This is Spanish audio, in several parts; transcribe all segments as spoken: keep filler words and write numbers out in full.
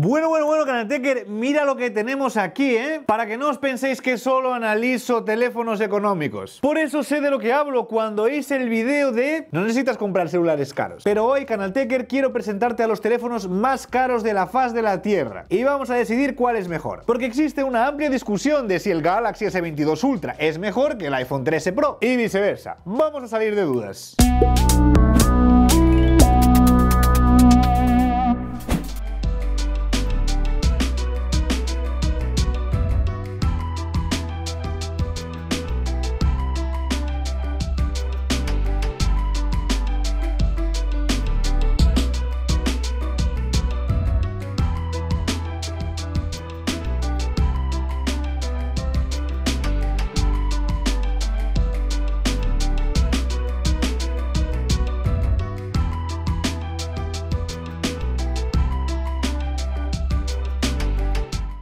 Bueno, bueno, bueno, Canaltecher, mira lo que tenemos aquí, ¿eh? Para que no os penséis que solo analizo teléfonos económicos. Por eso sé de lo que hablo cuando hice el video de... No necesitas comprar celulares caros. Pero hoy, Canaltecher, quiero presentarte a los teléfonos más caros de la faz de la Tierra. Y vamos a decidir cuál es mejor. Porque existe una amplia discusión de si el Galaxy S veintidós Ultra es mejor que el iPhone trece Pro. Y viceversa. Vamos a salir de dudas.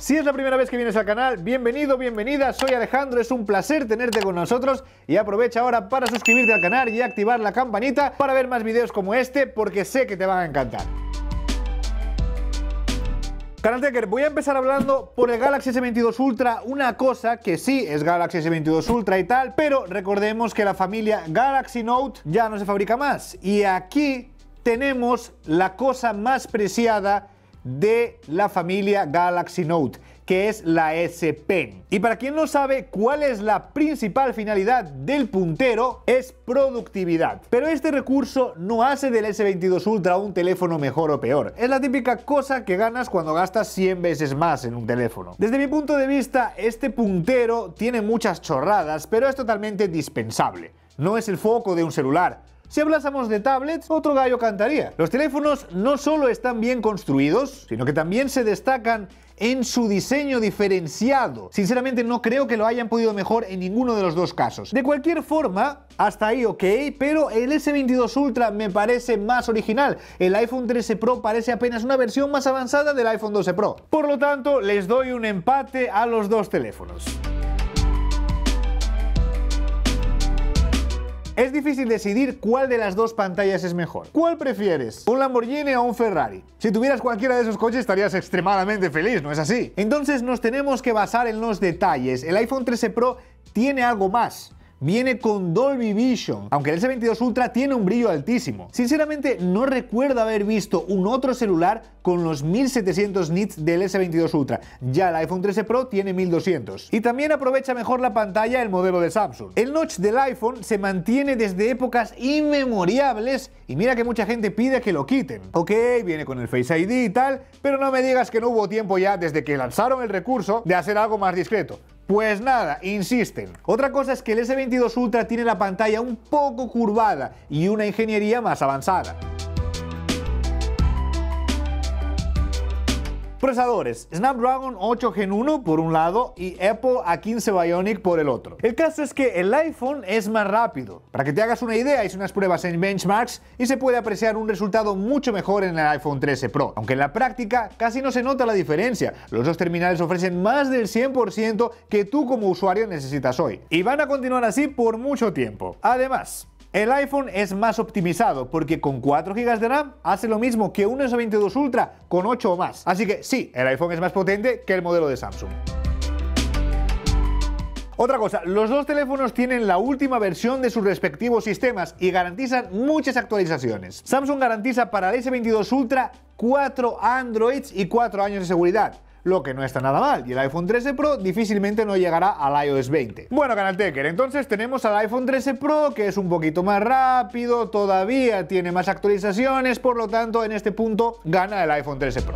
Si es la primera vez que vienes al canal, bienvenido, bienvenida, soy Alejandro, es un placer tenerte con nosotros y aprovecha ahora para suscribirte al canal y activar la campanita para ver más videos como este porque sé que te van a encantar. Canaltecher, voy a empezar hablando por el Galaxy S veintidós Ultra, una cosa que sí es Galaxy S veintidós Ultra y tal, pero recordemos que la familia Galaxy Note ya no se fabrica más y aquí tenemos la cosa más preciada de la familia Galaxy Note, que es la S-Pen. Y para quien no sabe cuál es la principal finalidad del puntero, es productividad. Pero este recurso no hace del S veintidós Ultra un teléfono mejor o peor. Es la típica cosa que ganas cuando gastas cien veces más en un teléfono. Desde mi punto de vista, este puntero tiene muchas chorradas, pero es totalmente dispensable. No es el foco de un celular. Si hablásemos de tablets, otro gallo cantaría. Los teléfonos no solo están bien construidos, sino que también se destacan en su diseño diferenciado. Sinceramente no creo que lo hayan podido mejor en ninguno de los dos casos. De cualquier forma, hasta ahí ok, pero el S veintidós Ultra me parece más original. El iPhone trece Pro parece apenas una versión más avanzada del iPhone doce Pro. Por lo tanto, les doy un empate a los dos teléfonos. Es difícil decidir cuál de las dos pantallas es mejor. ¿Cuál prefieres? ¿Un Lamborghini o un Ferrari? Si tuvieras cualquiera de esos coches estarías extremadamente feliz, ¿no es así? Entonces nos tenemos que basar en los detalles. El iPhone trece Pro tiene algo más. Viene con Dolby Vision, aunque el S veintidós Ultra tiene un brillo altísimo. Sinceramente no recuerdo haber visto un otro celular con los mil setecientos nits del S veintidós Ultra. Ya el iPhone trece Pro tiene mil doscientos. Y también aprovecha mejor la pantalla el modelo de Samsung. El notch del iPhone se mantiene desde épocas inmemorables y mira que mucha gente pide que lo quiten. Ok, viene con el Face I D y tal, pero no me digas que no hubo tiempo ya desde que lanzaron el recurso de hacer algo más discreto. Pues nada, insisten. Otra cosa es que el S veintidós Ultra tiene la pantalla un poco curvada y una ingeniería más avanzada. Procesadores, Snapdragon ocho Gen uno por un lado y Apple A quince Bionic por el otro. El caso es que el iPhone es más rápido. Para que te hagas una idea, hice unas pruebas en benchmarks y se puede apreciar un resultado mucho mejor en el iPhone trece Pro. Aunque en la práctica casi no se nota la diferencia. Los dos terminales ofrecen más del cien por ciento que tú como usuario necesitas hoy. Y van a continuar así por mucho tiempo. Además, el iPhone es más optimizado porque con cuatro gigas de RAM hace lo mismo que un S veintidós Ultra con ocho o más. Así que sí, el iPhone es más potente que el modelo de Samsung. Otra cosa, los dos teléfonos tienen la última versión de sus respectivos sistemas y garantizan muchas actualizaciones. Samsung garantiza para el S veintidós Ultra cuatro Androids y cuatro años de seguridad, lo que no está nada mal, y el iPhone trece Pro difícilmente no llegará al iOS veinte. Bueno, Canaltecher, entonces tenemos al iPhone trece Pro, que es un poquito más rápido, todavía tiene más actualizaciones, por lo tanto, en este punto gana el iPhone trece Pro.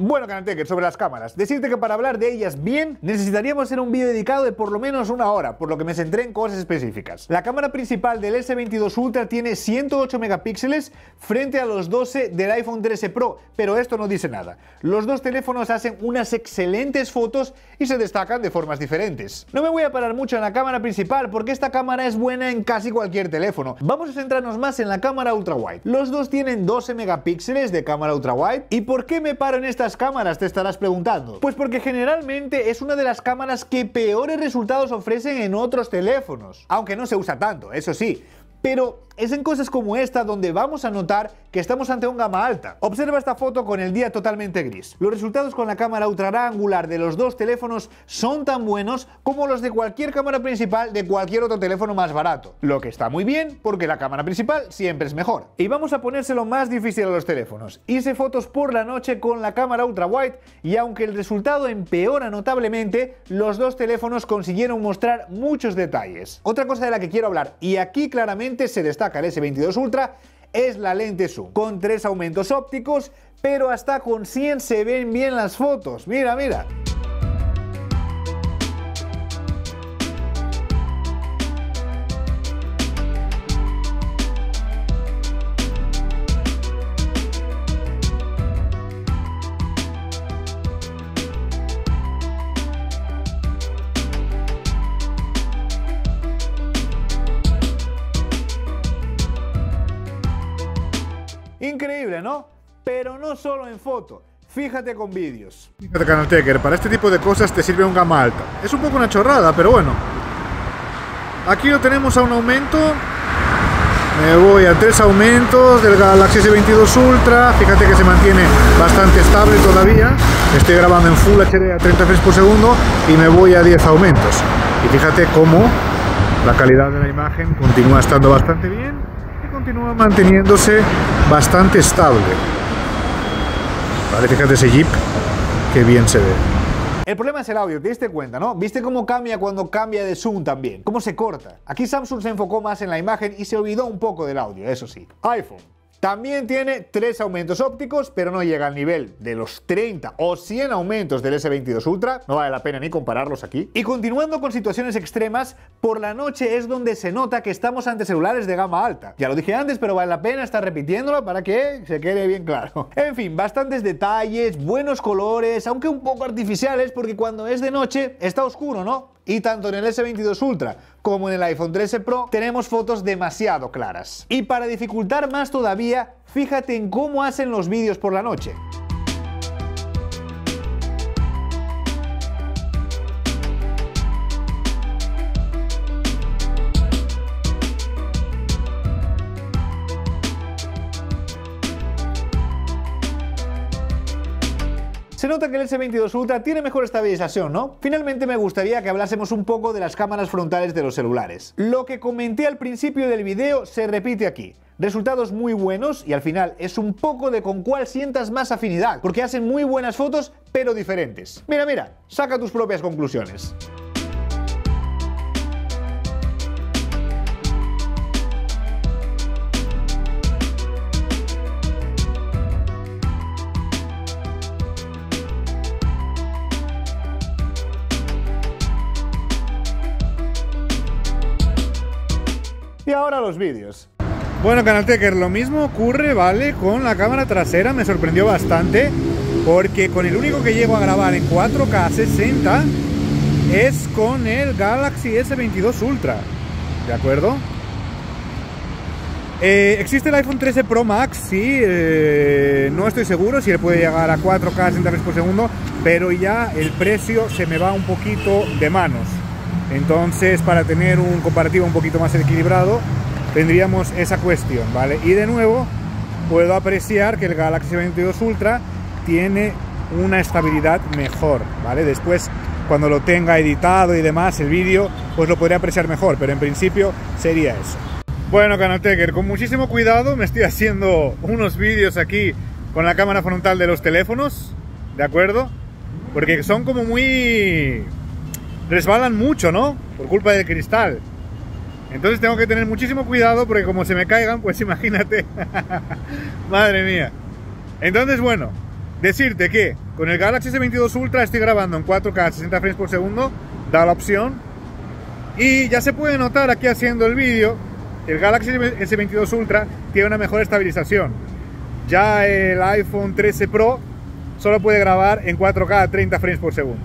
Bueno, Canaltecher, sobre las cámaras, decirte que para hablar de ellas bien necesitaríamos hacer un vídeo dedicado de por lo menos una hora, por lo que me centré en cosas específicas. La cámara principal del S veintidós Ultra tiene ciento ocho megapíxeles frente a los doce del iPhone trece Pro, pero esto no dice nada. Los dos teléfonos hacen unas excelentes fotos y se destacan de formas diferentes. No me voy a parar mucho en la cámara principal porque esta cámara es buena en casi cualquier teléfono. Vamos a centrarnos más en la cámara ultrawide. Los dos tienen doce megapíxeles de cámara ultrawide. ¿Y por qué me paro en estas cámaras? Te estarás preguntando. Pues porque generalmente es una de las cámaras que peores resultados ofrecen en otros teléfonos, aunque no se usa tanto, eso sí. Pero es en cosas como esta donde vamos a notar que estamos ante una gama alta. Observa esta foto con el día totalmente gris. Los resultados con la cámara ultraangular de los dos teléfonos son tan buenos como los de cualquier cámara principal de cualquier otro teléfono más barato. Lo que está muy bien, porque la cámara principal siempre es mejor. Y vamos a ponérselo más difícil a los teléfonos. Hice fotos por la noche con la cámara ultrawide y aunque el resultado empeora notablemente, los dos teléfonos consiguieron mostrar muchos detalles. Otra cosa de la que quiero hablar, y aquí claramente se destaca el S veintidós Ultra, es la lente zoom, con tres aumentos ópticos, pero hasta con cien se ven bien las fotos. Mira, mira. Increíble, ¿no? Pero no solo en foto, fíjate con vídeos. Fíjate, Canaltech, para este tipo de cosas te sirve un gama alta. Es un poco una chorrada, pero bueno. Aquí lo tenemos a un aumento. Me voy a tres aumentos del Galaxy S veintidós Ultra. Fíjate que se mantiene bastante estable todavía. Estoy grabando en Full H D a treinta frames por segundo y me voy a diez aumentos. Y fíjate cómo la calidad de la imagen continúa estando bastante bien. Continúa manteniéndose bastante estable. Vale, fíjate ese Jeep, que bien se ve. El problema es el audio, te diste cuenta, ¿no? Viste cómo cambia cuando cambia de zoom también, cómo se corta. Aquí Samsung se enfocó más en la imagen y se olvidó un poco del audio, eso sí. iPhone también tiene tres aumentos ópticos, pero no llega al nivel de los treinta o cien aumentos del S veintidós Ultra. No vale la pena ni compararlos aquí. Y continuando con situaciones extremas, por la noche es donde se nota que estamos ante celulares de gama alta. Ya lo dije antes, pero vale la pena estar repitiéndolo para que se quede bien claro. En fin, bastantes detalles, buenos colores, aunque un poco artificiales, porque cuando es de noche está oscuro, ¿no? Y tanto en el S veintidós Ultra como en el iPhone trece Pro tenemos fotos demasiado claras. Y para dificultar más todavía, fíjate en cómo hacen los vídeos por la noche. Se nota que el S veintidós Ultra tiene mejor estabilización, ¿no? Finalmente me gustaría que hablásemos un poco de las cámaras frontales de los celulares. Lo que comenté al principio del video se repite aquí. Resultados muy buenos y al final es un poco de con cuál sientas más afinidad, porque hacen muy buenas fotos, pero diferentes. Mira, mira, saca tus propias conclusiones. Y ahora los vídeos. Bueno, Canaltech, lo mismo ocurre, ¿vale? Con la cámara trasera me sorprendió bastante, porque con el único que llego a grabar en cuatro K sesenta es con el Galaxy S veintidós Ultra, ¿de acuerdo? Eh, existe el iPhone trece Pro Max, sí, eh, no estoy seguro si le puede llegar a cuatro K sesenta frames por segundo, pero ya el precio se me va un poquito de manos. Entonces, para tener un comparativo un poquito más equilibrado, tendríamos esa cuestión, ¿vale? Y de nuevo, puedo apreciar que el Galaxy S veintidós Ultra tiene una estabilidad mejor, ¿vale? Después, cuando lo tenga editado y demás, el vídeo, pues lo podré apreciar mejor, pero en principio sería eso. Bueno, Canaltech, con muchísimo cuidado me estoy haciendo unos vídeos aquí con la cámara frontal de los teléfonos, ¿de acuerdo? Porque son como muy... resbalan mucho, ¿no? Por culpa del cristal. Entonces tengo que tener muchísimo cuidado porque como se me caigan, pues imagínate. Madre mía. Entonces, bueno, decirte que con el Galaxy S veintidós Ultra estoy grabando en cuatro K sesenta frames por segundo, da la opción. Y ya se puede notar aquí haciendo el vídeo, el Galaxy S veintidós Ultra tiene una mejor estabilización. Ya el iPhone trece Pro solo puede grabar en cuatro K a treinta frames por segundo.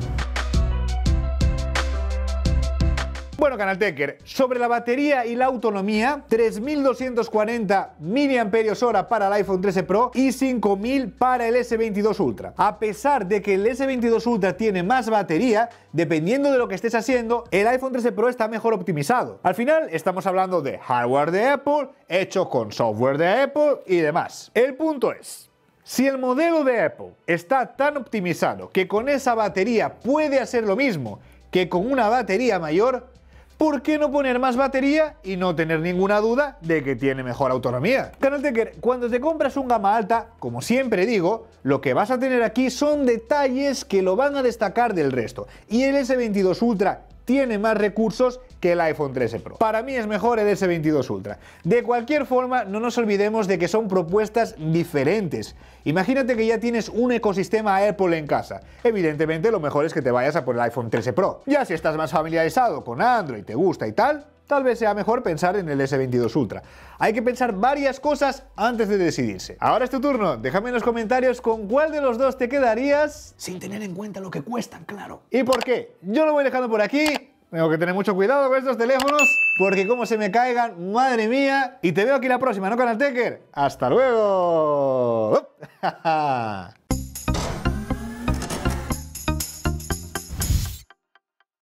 Bueno, Canaltecher, sobre la batería y la autonomía, tres mil doscientos cuarenta mAh para el iPhone trece Pro y cinco mil para el S veintidós Ultra. A pesar de que el S veintidós Ultra tiene más batería, dependiendo de lo que estés haciendo, el iPhone trece Pro está mejor optimizado. Al final, estamos hablando de hardware de Apple, hecho con software de Apple y demás. El punto es, si el modelo de Apple está tan optimizado que con esa batería puede hacer lo mismo que con una batería mayor, ¿por qué no poner más batería y no tener ninguna duda de que tiene mejor autonomía? Canaltecher, cuando te compras un gama alta, como siempre digo, lo que vas a tener aquí son detalles que lo van a destacar del resto. Y el S veintidós Ultra tiene más recursos que el iPhone trece Pro. Para mí es mejor el S veintidós Ultra. De cualquier forma, no nos olvidemos de que son propuestas diferentes. Imagínate que ya tienes un ecosistema Apple en casa. Evidentemente, lo mejor es que te vayas a por el iPhone trece Pro. Ya si estás más familiarizado con Android, te gusta y tal, tal vez sea mejor pensar en el S veintidós Ultra. Hay que pensar varias cosas antes de decidirse. Ahora es tu turno. Déjame en los comentarios con cuál de los dos te quedarías, sin tener en cuenta lo que cuestan, claro. ¿Y por qué? Yo lo voy dejando por aquí. Tengo que tener mucho cuidado con estos teléfonos, porque como se me caigan, madre mía. Y te veo aquí la próxima, ¿no, Canaltecher? ¡Hasta luego!